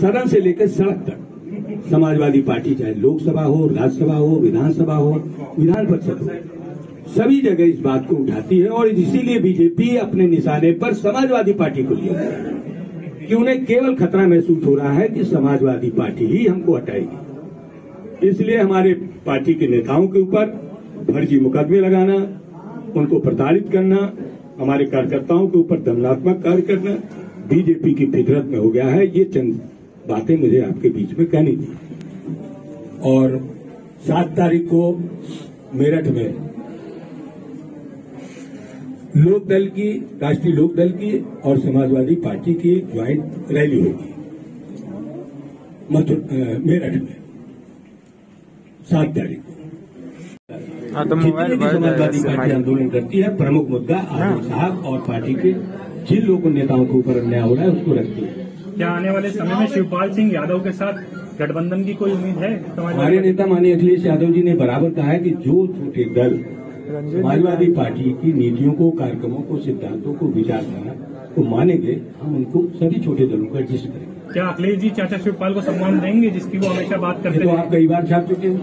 सदन से लेकर सड़क तक समाजवादी पार्टी, चाहे लोकसभा हो, राज्यसभा हो, विधानसभा हो, विधान परिषद हो, सभी जगह इस बात को उठाती है। और इसीलिए बीजेपी अपने निशाने पर समाजवादी पार्टी को लिया कि उन्हें केवल खतरा महसूस हो रहा है कि समाजवादी पार्टी ही हमको हटाएगी। इसलिए हमारे पार्टी के नेताओं के ऊपर फर्जी मुकदमे लगाना, उनको प्रताड़ित करना, हमारे कार्यकर्ताओं के ऊपर दमनात्मक कार्य करना बीजेपी की फितरत में हो गया है। ये चंद बातें मुझे आपके बीच में कहनी थी। और 7 तारीख को मेरठ में लोक दल की, राष्ट्रीय लोक दल की और समाजवादी पार्टी की ज्वाइंट रैली होगी मेरठ में 7 तारीख को। जितने भी समाजवादी पार्टी आंदोलन करती है, प्रमुख मुद्दा आजम साहब और पार्टी के जिन लोगों नेताओं के ऊपर अन्याय हो रहा है उसको रखती है। क्या आने वाले समय में शिवपाल सिंह यादव के साथ गठबंधन की कोई उम्मीद है? हमारे नेता माननीय अखिलेश यादव जी ने बराबर कहा है कि जो छोटे दल समाजवादी पार्टी की नीतियों को, कार्यक्रमों को, सिद्धांतों को, विचारधारा को मानेंगे, हम उनको सभी छोटे दलों का एडजस्ट करेंगे। क्या अखिलेश जी चाचा शिवपाल को सम्मान देंगे जिसकी वो हमेशा बात करते हैं? आप कई बार छाप चुके हो,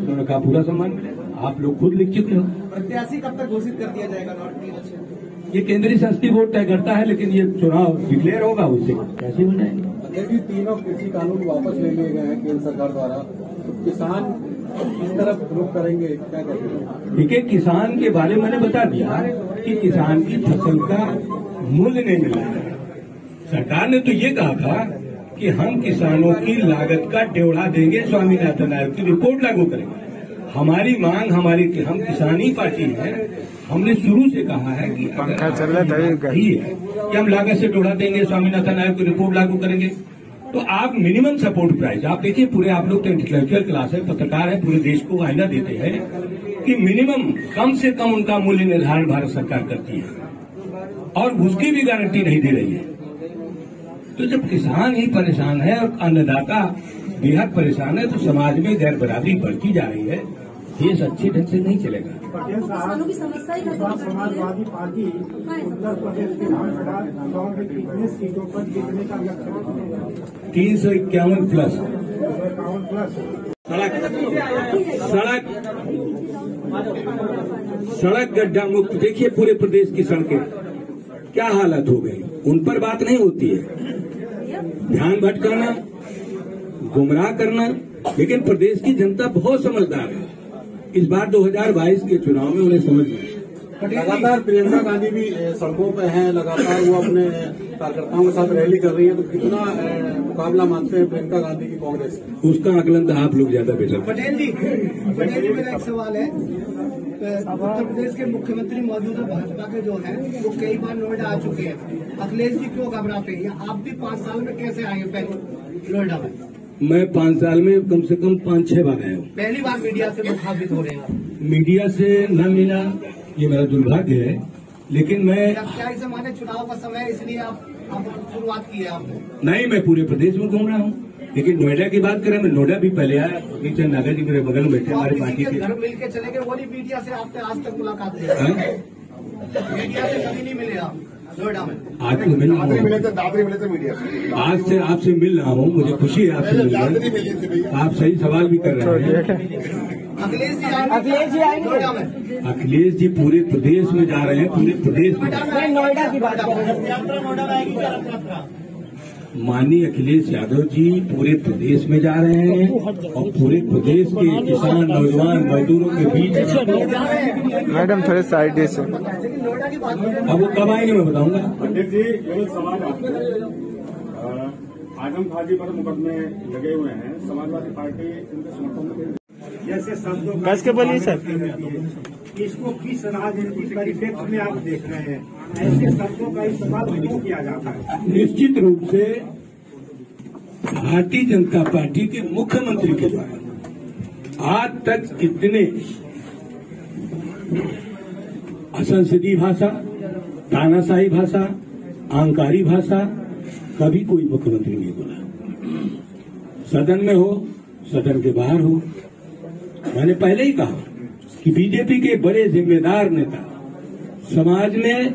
उन्होंने कहा पूरा सम्मान मिलेगा। आप लोग खुद लिख चुके हो। प्रत्याशी कब तक घोषित कर दिया जाएगा? ये केंद्रीय संसदीय बोर्ड तय करता है, लेकिन ये चुनाव डिक्लेयर होगा उससे कैसे हो जाएगा। अगर भी तीनों कृषि कानून वापस ले लिए गए हैं केंद्र सरकार द्वारा, तो किसान किस तरफ रुख करेंगे, क्या करेंगे? देखिए, किसान के बारे में मैंने बता दिया कि किसान की फसल का मूल्य नहीं मिला है। सरकार ने तो ये कहा था कि हम किसानों की लागत का ढेढ़ा देंगे, स्वामीनाथन आयोग की रिपोर्ट लागू करेंगे। हमारी मांग, हम किसानी पार्टी है, हमने शुरू से कहा है कि पंखा चल रहा है कि हम लागत से जोड़ा देंगे, स्वामीनाथन आयोग की रिपोर्ट लागू करेंगे। तो आप मिनिमम सपोर्ट प्राइस, आप देखिए पूरे, आप लोग तो इंटेलेक्चुअल क्लास है, पत्रकार है, पूरे देश को आईना देते हैं कि मिनिमम कम से कम उनका मूल्य निर्धारण भारत सरकार करती है और उसकी भी गारंटी नहीं दे रही है। तो जब किसान ही परेशान है और अन्नदाता बेहद परेशान है, तो समाज में गैर बराबरी बढ़ती जा रही है। देश अच्छे ढंग से नहीं चलेगा। समाजवादी पार्टी उत्तर प्रदेश के कितने सीटों पर जीतने का लक्ष्य है? 351 प्लस। सड़क गड्ढा मुक्त, देखिए पूरे प्रदेश की सड़कें क्या हालत हो गई, उन पर बात नहीं होती है। ध्यान भटकाना, गुमराह करना, लेकिन प्रदेश की जनता बहुत समझदार है। इस बार 2022 के चुनाव में उन्हें समझ में आया। लगातार प्रियंका गांधी भी सड़कों पर हैं, लगातार वो अपने कार्यकर्ताओं के साथ रैली कर रही है, तो कितना मुकाबला मानते हैं प्रियंका गांधी की कांग्रेस? उसका आकलन तो आप लोग ज्यादा बेहतर। पटेल जी मेरा एक सवाल है। उत्तर प्रदेश के मुख्यमंत्री मौजूदा भाजपा के जो हैं, वो कई बार नोएडा आ चुके हैं। अखिलेश जी क्यों घबराते हैं? आप भी 5 साल में कैसे आए पहले नोएडा में? मैं 5 साल में कम से कम 5-6 बार आया हूँ। पहली बार मीडिया से मुखातिब हो रहे हैं। मीडिया से न मिला ये मेरा दुर्भाग्य है, लेकिन मैं क्या इसे माने चुनाव का समय इसलिए आप शुरुआत की है आपने? नहीं, मैं पूरे प्रदेश में घूम रहा हूँ, लेकिन नोएडा की बात करें, मैं नोएडा भी पहले आया। नीचे नागर जी मेरे बगल में बैठे, हमारे पार्टी के घर मिल के चले गए। वो मीडिया से आपने आज तक मुलाकात नहीं है? मीडिया से कभी नहीं मिले आप नोएडा में? आज तो मिल रहा हूँ, आज से आपसे मिल रहा हूँ, मुझे खुशी है आपसे मिल रहा। आप सही सवाल भी कर रहे हैं। अखिलेश जी पूरे प्रदेश में जा रहे हैं, पूरे प्रदेश में। नोएडा की बात करें, माननीय अखिलेश यादव जी पूरे प्रदेश में जा रहे हैं और पूरे प्रदेश के किसान, नौजवान, मजदूरों के बीच। मैडम थोड़े साइड से, अब वो कब आएंगे मैं बताऊंगा। पंडित जी मेरे सवाल आपको, आजम खाजी पर मुकदमे लगे हुए हैं, समाजवादी पार्टी उनके समर्थन में, जैसे शब्दों बोलिए सर, इसको किस राजनीतिक परिप्रेक्ष्य में आप देख रहे हैं? ऐसे शब्दों का इस्तेमाल क्यों किया जाता है? निश्चित रूप से भारतीय जनता पार्टी के मुख्यमंत्री के द्वारा आज तक कितने असंसदीय भाषा, तानाशाही भाषा, अहंकारी भाषा कभी कोई मुख्यमंत्री नहीं बोला। सदन में हो, सदन के बाहर हो। मैंने पहले ही कहा कि बीजेपी के बड़े जिम्मेदार नेता समाज में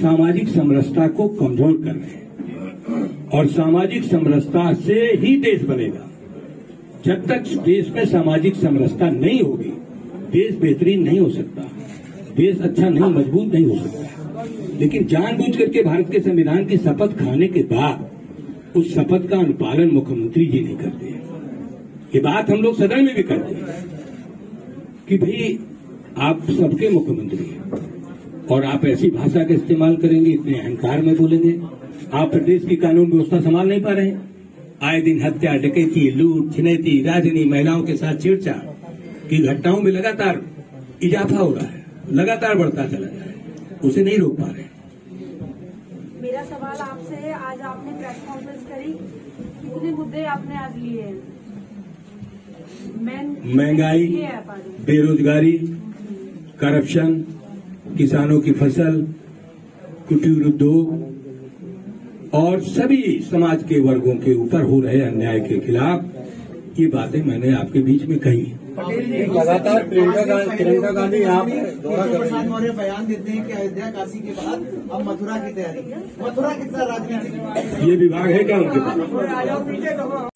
सामाजिक समरसता को कमजोर कर रहे हैं और सामाजिक समरसता से ही देश बनेगा। जब तक देश में सामाजिक समरसता नहीं होगी, देश बेहतरीन नहीं हो सकता, देश अच्छा नहीं, मजबूत नहीं हो सकता। लेकिन जानबूझ करके भारत के संविधान की शपथ खाने के बाद उस शपथ का अनुपालन मुख्यमंत्री जी नहीं करते हैं। ये बात हम लोग सदन में भी करते हैं कि भाई आप सबके मुख्यमंत्री हैं और आप ऐसी भाषा का इस्तेमाल करेंगे, इतने अहंकार में बोलेंगे। आप प्रदेश की कानून व्यवस्था संभाल नहीं पा रहे हैं। आए दिन हत्या, डकैती, लूट, छिनैती, राजनी, महिलाओं के साथ छेड़छाड़ की घटनाओं में लगातार इजाफा हो रहा है, लगातार बढ़ता चला जा रहा है, उसे नहीं रोक पा रहे। मेरा सवाल आपसे है, आज आपने प्रेस कॉन्फ्रेंस करी, कितने मुद्दे आपने आज लिए हैं? महंगाई, बेरोजगारी, करप्शन, किसानों की फसल, कुटीर उद्योग और सभी समाज के वर्गों के ऊपर हो रहे अन्याय के खिलाफ ये बातें मैंने आपके बीच में कही। लगातार प्रियंका गांधी आप बयान देते हैं कि अयोध्या काशी के बाद अब मथुरा की तैयारी, मथुरा कितना राजनीतिक ये विभाग है क्या उनके पास?